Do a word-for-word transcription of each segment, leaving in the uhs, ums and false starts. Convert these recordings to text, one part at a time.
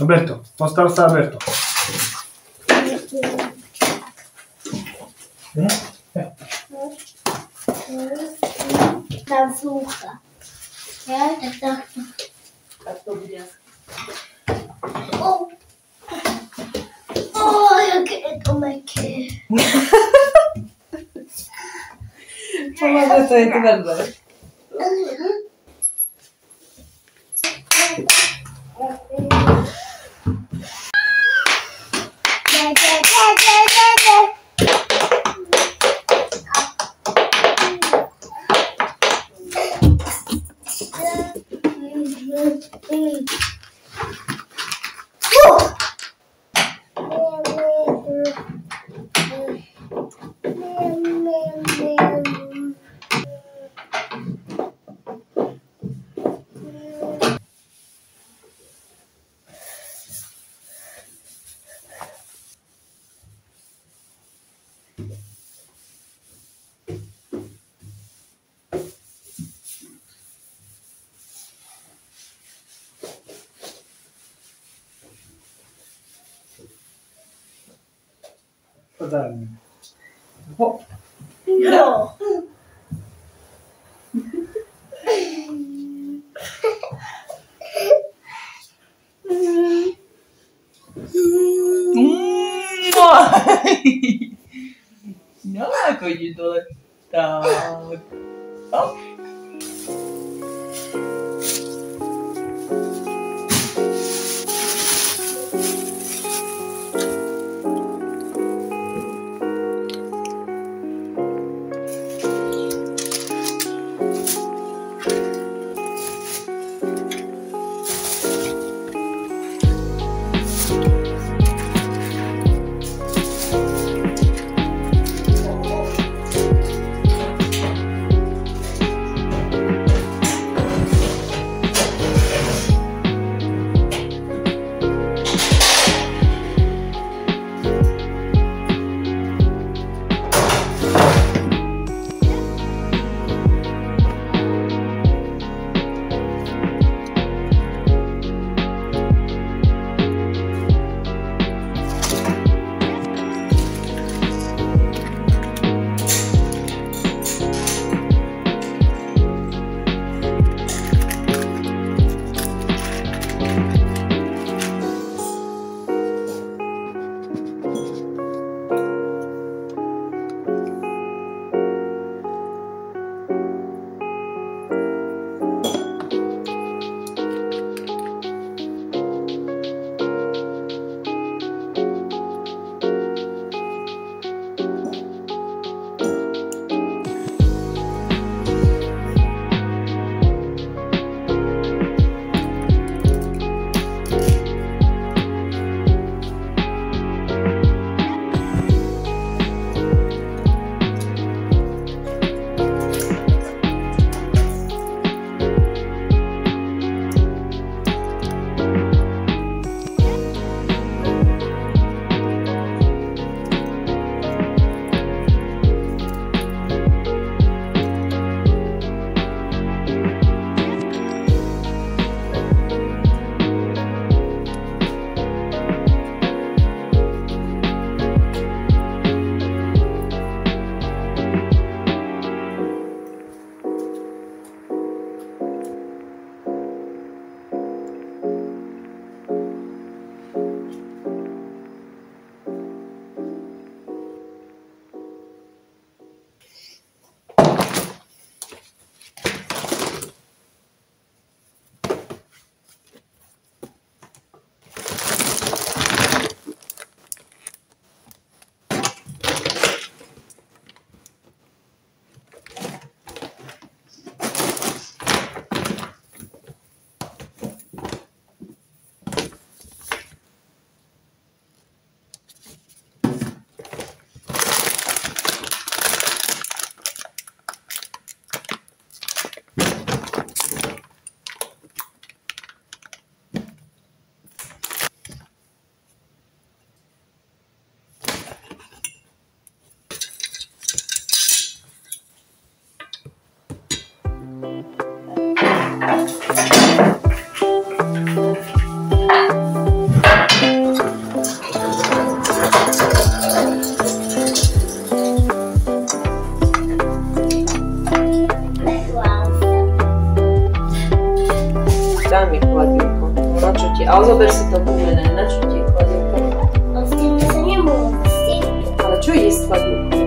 Alberto, postaraj się Alberto. Tam sucha. Ja tak tak. Tak to będzie. O, o, jakie to męki. Pomogę sobie to bardzo. Hop. No. No, ako je to tak. Hop. Pauza wersytetowa na czyli kładziłkę. On z tym czasem nie mógł. Ale czuję jest kładziłkę.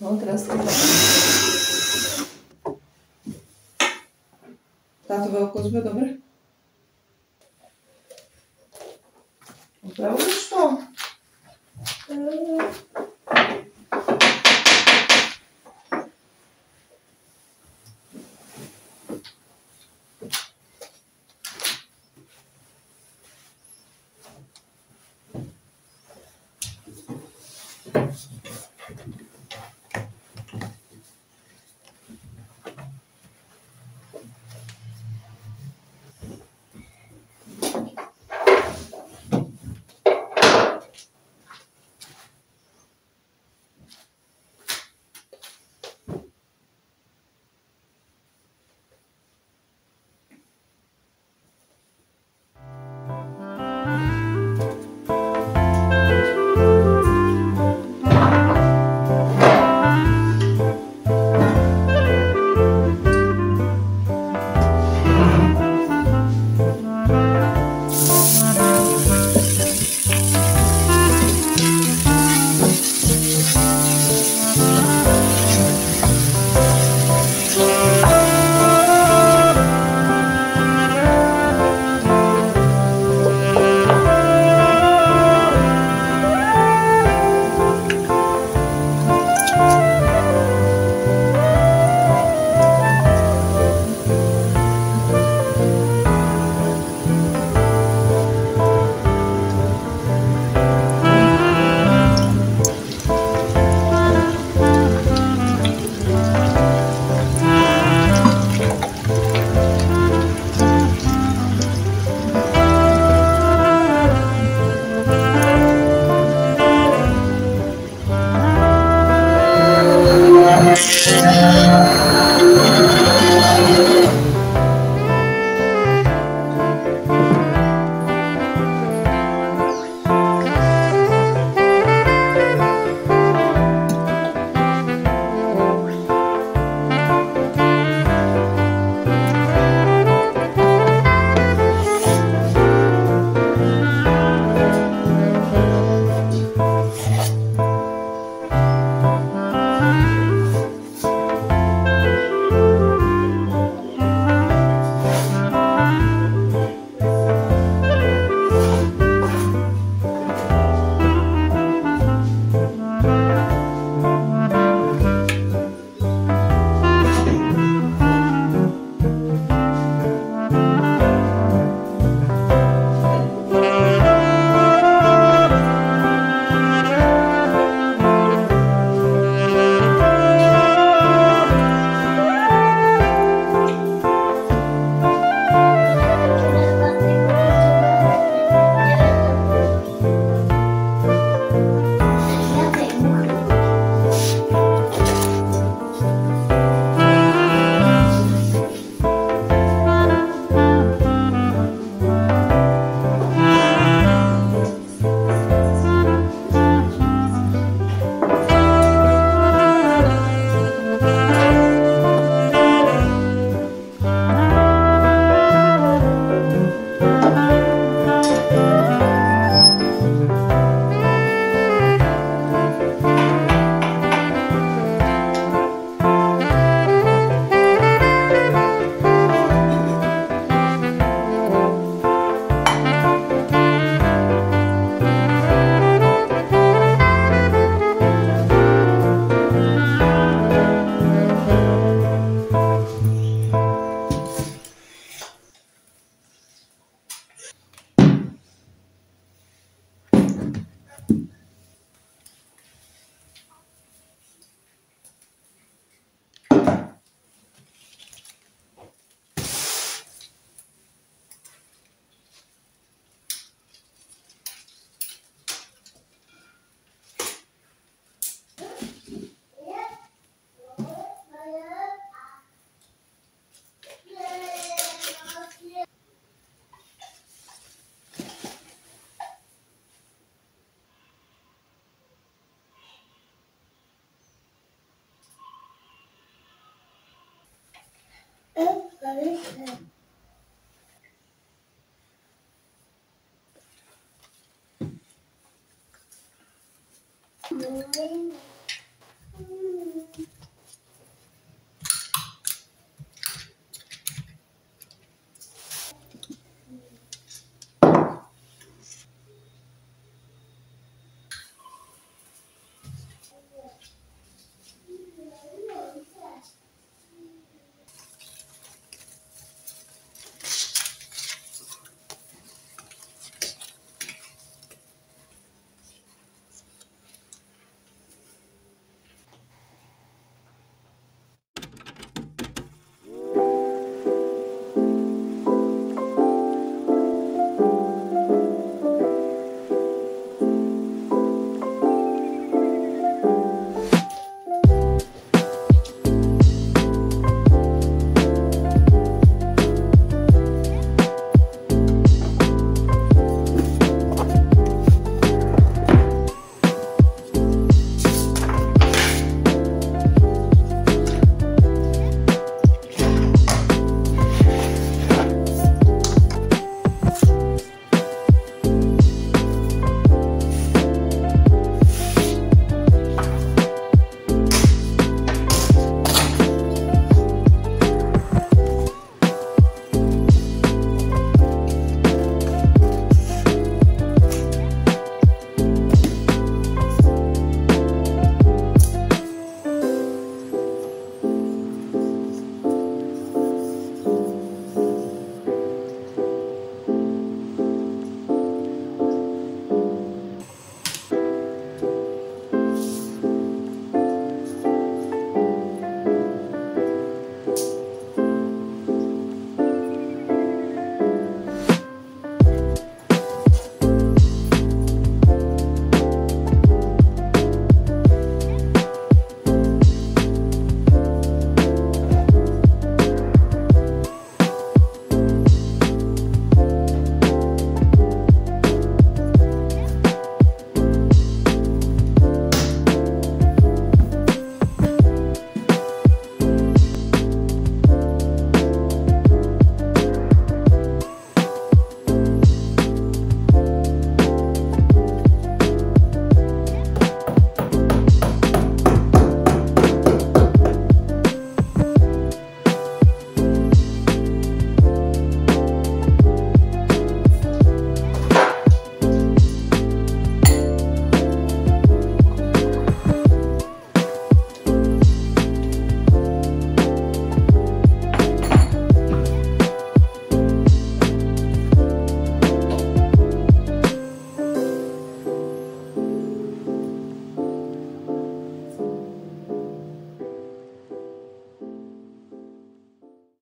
No teraz to tak. Tatowe oko złe, dobre? Dobra, już to. Thank you.